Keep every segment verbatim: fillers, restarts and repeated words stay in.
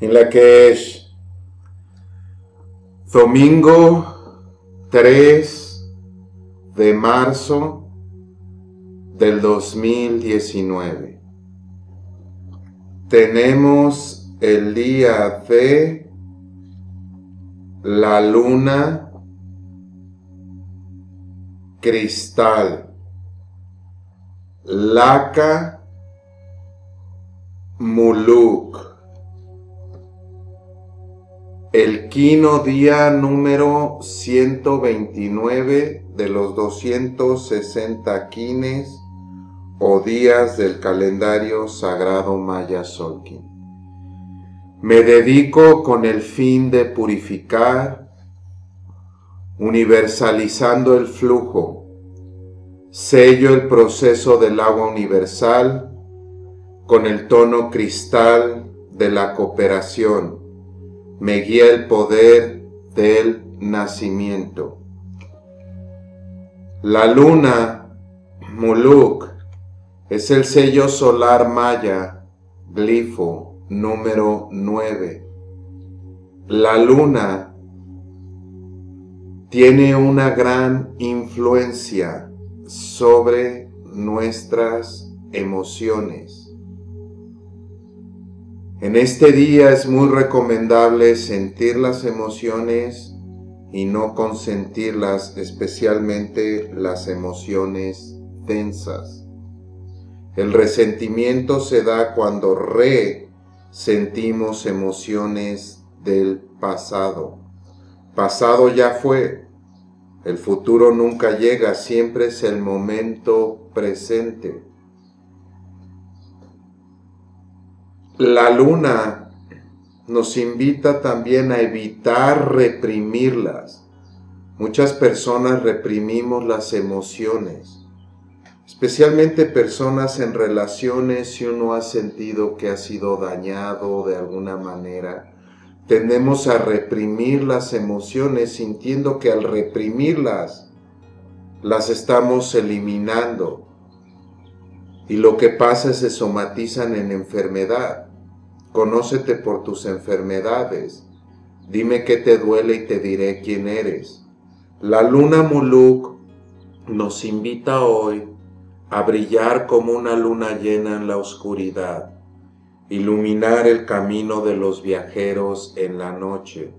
en la que es domingo tres de marzo del dos mil diecinueve. Tenemos el día de la luna cristal, Lahca Muluc, el quino día número ciento veintinueve de los doscientos sesenta quines o días del calendario sagrado maya Tzolkin. Me dedico con el fin de purificar, universalizando el flujo, sello el proceso del agua universal con el tono cristal de la cooperación. Me guía el poder del nacimiento. La luna Muluc es el sello solar maya, glifo número nueve. La luna tiene una gran influencia sobre nuestras emociones. En este día es muy recomendable sentir las emociones y no consentirlas, especialmente las emociones densas. El resentimiento se da cuando resentimos emociones del pasado. Pasado ya fue, el futuro nunca llega, siempre es el momento presente. La luna nos invita también a evitar reprimirlas. Muchas personas reprimimos las emociones, especialmente personas en relaciones. Si uno ha sentido que ha sido dañado de alguna manera, tendemos a reprimir las emociones, sintiendo que al reprimirlas, las estamos eliminando. Y lo que pasa es que se somatizan en enfermedad. Conócete por tus enfermedades. Dime qué te duele y te diré quién eres. La luna Muluc nos invita hoy a brillar como una luna llena en la oscuridad, iluminar el camino de los viajeros en la noche.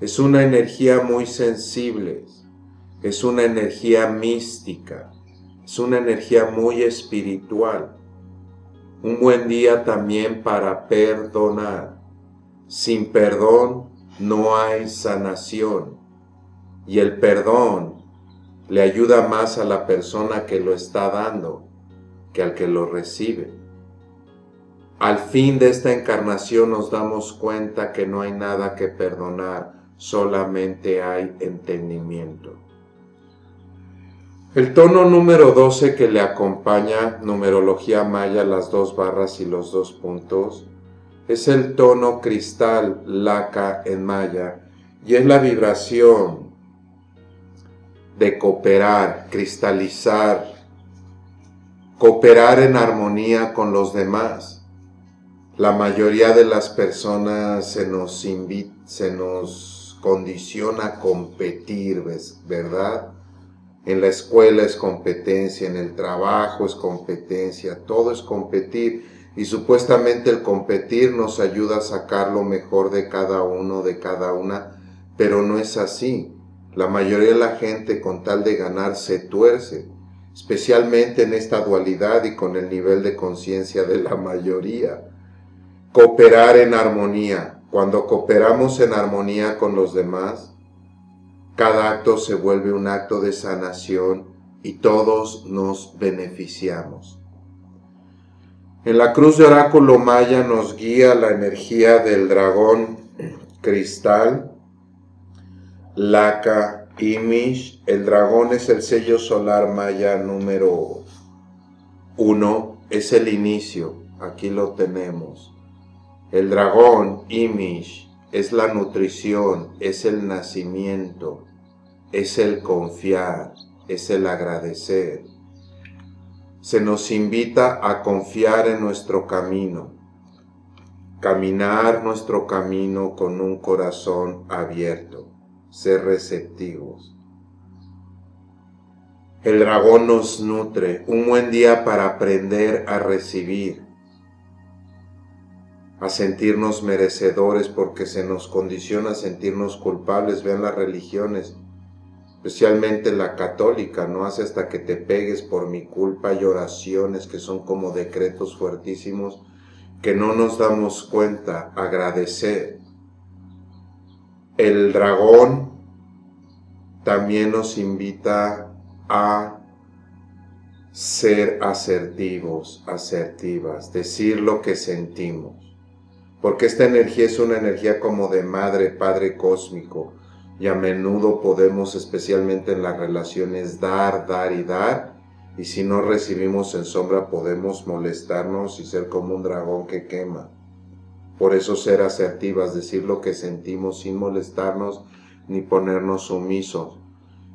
Es una energía muy sensible, es una energía mística, es una energía muy espiritual. Un buen día también para perdonar. Sin perdón no hay sanación. Y el perdón le ayuda más a la persona que lo está dando que al que lo recibe. Al fin de esta encarnación nos damos cuenta que no hay nada que perdonar, solamente hay entendimiento. El tono número doce que le acompaña, numerología maya, las dos barras y los dos puntos, es el tono cristal Lahca en maya, y es la vibración de cooperar, cristalizar, cooperar en armonía con los demás. La mayoría de las personas se nos invita, se nos condiciona a competir, ¿verdad? En la escuela es competencia, en el trabajo es competencia, todo es competir. Y supuestamente el competir nos ayuda a sacar lo mejor de cada uno, de cada una, pero no es así. La mayoría de la gente, con tal de ganar, se tuerce, especialmente en esta dualidad y con el nivel de conciencia de la mayoría. Cooperar en armonía. Cuando cooperamos en armonía con los demás, cada acto se vuelve un acto de sanación y todos nos beneficiamos. En la cruz de oráculo maya nos guía la energía del dragón cristal, Lahca Imix. El dragón es el sello solar maya número uno, es el inicio, aquí lo tenemos. El dragón Imix es la nutrición, es el nacimiento, es el confiar, es el agradecer. Se nos invita a confiar en nuestro camino, Caminar nuestro camino con un corazón abierto, ser receptivos. El dragón nos nutre, un buen día para aprender a recibir, a sentirnos merecedores porque se nos condiciona a sentirnos culpables. Vean las religiones, especialmente la católica, no hace hasta que te pegues por mi culpa y oraciones que son como decretos fuertísimos que no nos damos cuenta, agradecer. El dragón también nos invita a a ser asertivos, asertivas, decir lo que sentimos, porque esta energía es una energía como de madre, padre cósmico, y a menudo podemos, especialmente en las relaciones, dar, dar y dar, y si no recibimos en sombra podemos molestarnos y ser como un dragón que quema. Por eso ser asertivas, decir lo que sentimos sin molestarnos ni ponernos sumisos.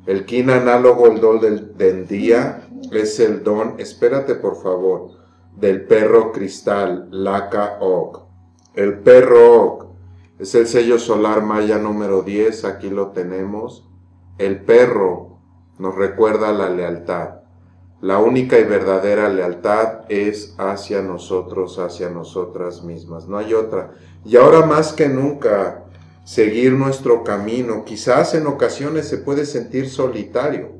El kin análogo, el don del, del día, es el don, espérate por favor, del perro cristal, Lahca Oc. El perro Oc es el sello solar maya número diez, aquí lo tenemos. El perro nos recuerda la lealtad. La única y verdadera lealtad es hacia nosotros, hacia nosotras mismas, no hay otra. Y ahora más que nunca, seguir nuestro camino. Quizás en ocasiones se puede sentir solitario,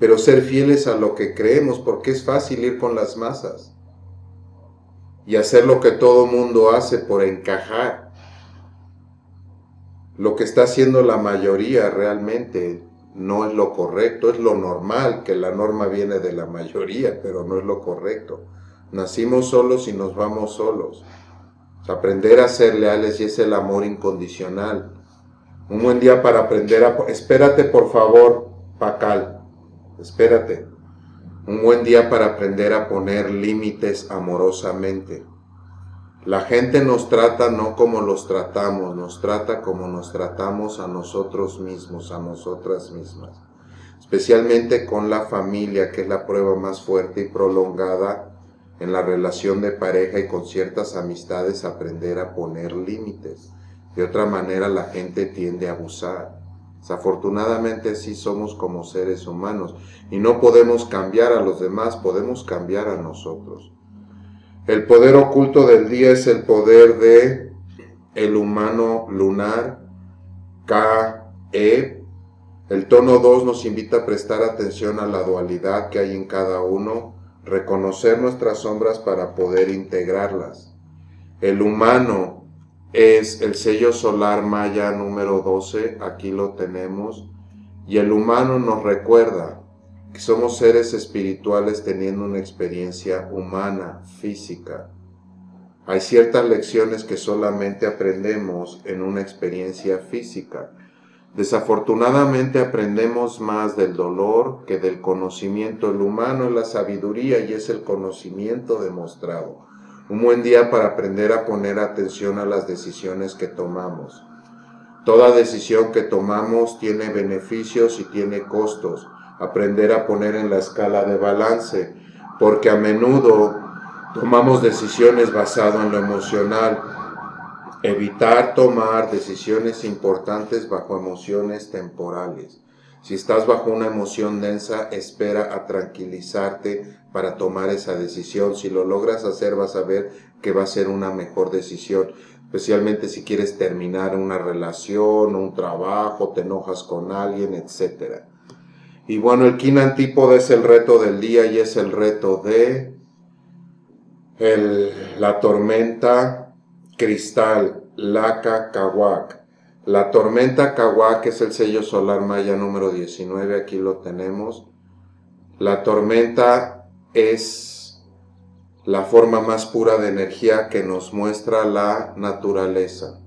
pero ser fieles a lo que creemos, porque es fácil ir con las masas y hacer lo que todo mundo hace por encajar. Lo que está haciendo la mayoría realmente no es lo correcto, es lo normal, que la norma viene de la mayoría, pero no es lo correcto. Nacimos solos y nos vamos solos. Aprender a ser leales, y es el amor incondicional. Un buen día para aprender a... Espérate por favor, Pacal. Espérate. Un buen día para aprender a poner límites amorosamente. La gente nos trata no como los tratamos, nos trata como nos tratamos a nosotros mismos, a nosotras mismas. Especialmente con la familia, que es la prueba más fuerte y prolongada. En la relación de pareja y con ciertas amistades, aprender a poner límites. De otra manera la gente tiende a abusar. Desafortunadamente así somos como seres humanos. Y no podemos cambiar a los demás, podemos cambiar a nosotros. El poder oculto del día es el poder de el humano lunar, K E. El tono dos nos invita a prestar atención a la dualidad que hay en cada uno. Reconocer nuestras sombras para poder integrarlas. El humano es el sello solar maya número doce, aquí lo tenemos, y el humano nos recuerda que somos seres espirituales teniendo una experiencia humana, física. Hay ciertas lecciones que solamente aprendemos en una experiencia física. Desafortunadamente aprendemos más del dolor que del conocimiento. El humano es la sabiduría y es el conocimiento demostrado. Un buen día para aprender a poner atención a las decisiones que tomamos. Toda decisión que tomamos tiene beneficios y tiene costos. Aprender a poner en la escala de balance, porque a menudo tomamos decisiones basadas en lo emocional. Evitar tomar decisiones importantes bajo emociones temporales. Si estás bajo una emoción densa, espera a tranquilizarte para tomar esa decisión. Si lo logras hacer, vas a ver que va a ser una mejor decisión. Especialmente si quieres terminar una relación, un trabajo, te enojas con alguien, etcétera. Y bueno, el kin antípoda es el reto del día y es el reto de el, la tormenta cristal, Lahca Kawak. La tormenta Kawak es el sello solar maya número diecinueve, aquí lo tenemos. La tormenta es la forma más pura de energía que nos muestra la naturaleza.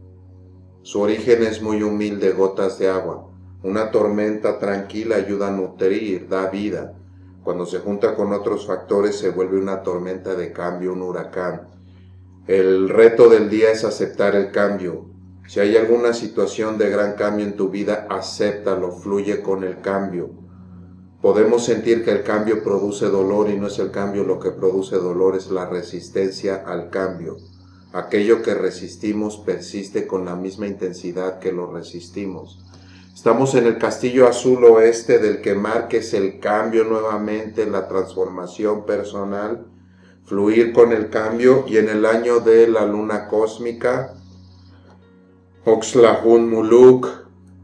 Su origen es muy humilde, gotas de agua. Una tormenta tranquila ayuda a nutrir, da vida. Cuando se junta con otros factores se vuelve una tormenta de cambio, un huracán. El reto del día es aceptar el cambio. Si hay alguna situación de gran cambio en tu vida, acéptalo, fluye con el cambio. Podemos sentir que el cambio produce dolor y no es el cambio lo que produce dolor, es la resistencia al cambio. Aquello que resistimos persiste con la misma intensidad que lo resistimos. Estamos en el castillo azul oeste del que marques el cambio nuevamente, la transformación personal, fluir con el cambio, y en el año de la luna cósmica, Oxlahun Muluc,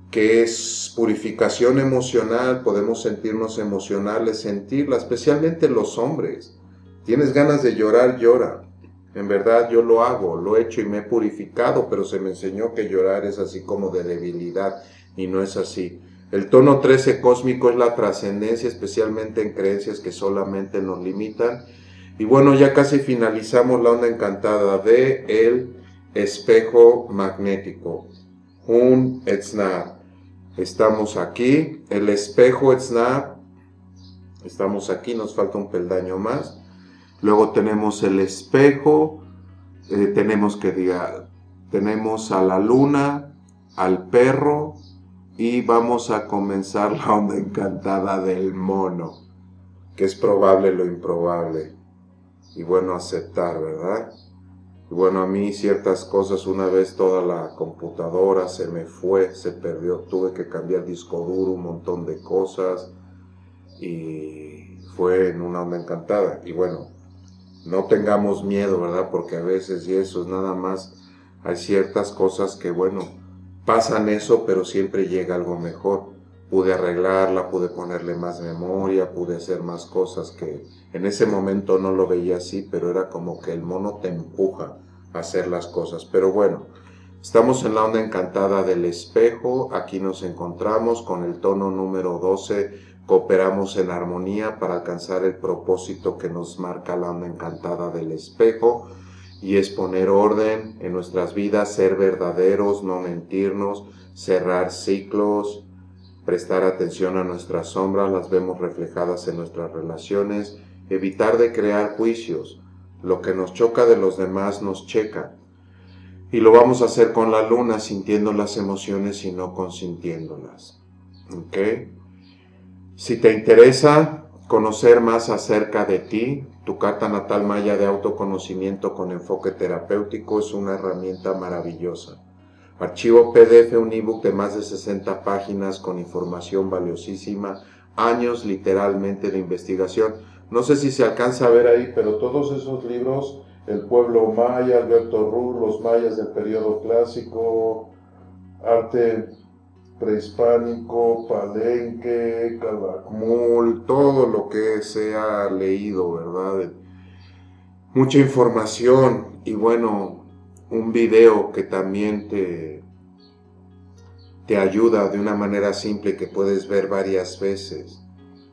que es purificación emocional, podemos sentirnos emocionales, sentirla, especialmente los hombres. Tienes ganas de llorar, llora. En verdad yo lo hago, lo he hecho y me he purificado, pero se me enseñó que llorar es así como de debilidad y no es así. El tono trece cósmico es la trascendencia, especialmente en creencias que solamente nos limitan. Y bueno, ya casi finalizamos la onda encantada de el espejo magnético. Un etznab. Estamos aquí, el espejo etznab. Estamos aquí, nos falta un peldaño más. Luego tenemos el espejo, eh, tenemos que diga, tenemos a la luna, al perro, y vamos a comenzar la onda encantada del mono, que es probable lo improbable. Y bueno, aceptar, ¿verdad? Y bueno, a mí ciertas cosas, una vez toda la computadora se me fue, se perdió, tuve que cambiar disco duro, un montón de cosas, y fue en una onda encantada. Y bueno, no tengamos miedo, ¿verdad? Porque a veces, y eso es nada más, hay ciertas cosas que, bueno, pasan eso, pero siempre llega algo mejor. Pude arreglarla, pude ponerle más memoria, pude hacer más cosas que en ese momento no lo veía así, pero era como que el mono te empuja a hacer las cosas. Pero bueno, estamos en la onda encantada del espejo, aquí nos encontramos con el tono número doce, cooperamos en armonía para alcanzar el propósito que nos marca la onda encantada del espejo, y es poner orden en nuestras vidas, ser verdaderos, no mentirnos, cerrar ciclos, prestar atención a nuestras sombras, las vemos reflejadas en nuestras relaciones, evitar de crear juicios, lo que nos choca de los demás nos checa. Y lo vamos a hacer con la luna, sintiendo las emociones y no consintiéndolas. ¿Ok? Si te interesa conocer más acerca de ti, tu carta natal maya de autoconocimiento con enfoque terapéutico es una herramienta maravillosa. Archivo P D F, un ebook de más de sesenta páginas con información valiosísima, años literalmente de investigación. No sé si se alcanza a ver ahí, pero todos esos libros, El pueblo maya, Alberto Ruz, Los mayas del periodo clásico, arte prehispánico, Palenque, Calakmul, todo lo que se ha leído, ¿verdad? Mucha información. Y bueno, un video que también te, te ayuda de una manera simple que puedes ver varias veces.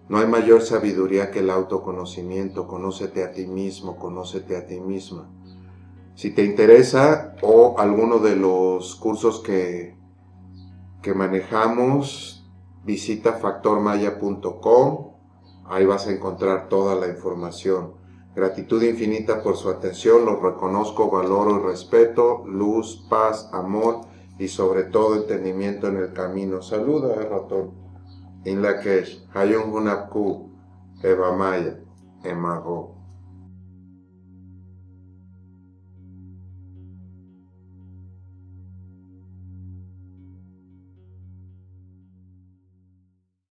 No hay mayor sabiduría que el autoconocimiento. Conócete a ti mismo, conócete a ti misma. Si te interesa, o alguno de los cursos que, que manejamos, visita factor maya punto com. Ahí vas a encontrar toda la información. Gratitud infinita por su atención, los reconozco, valoro y respeto, luz, paz, amor y sobre todo entendimiento en el camino. Saluda, el ratón. Inla hay Hayungunakku, Eva Maya, Emago.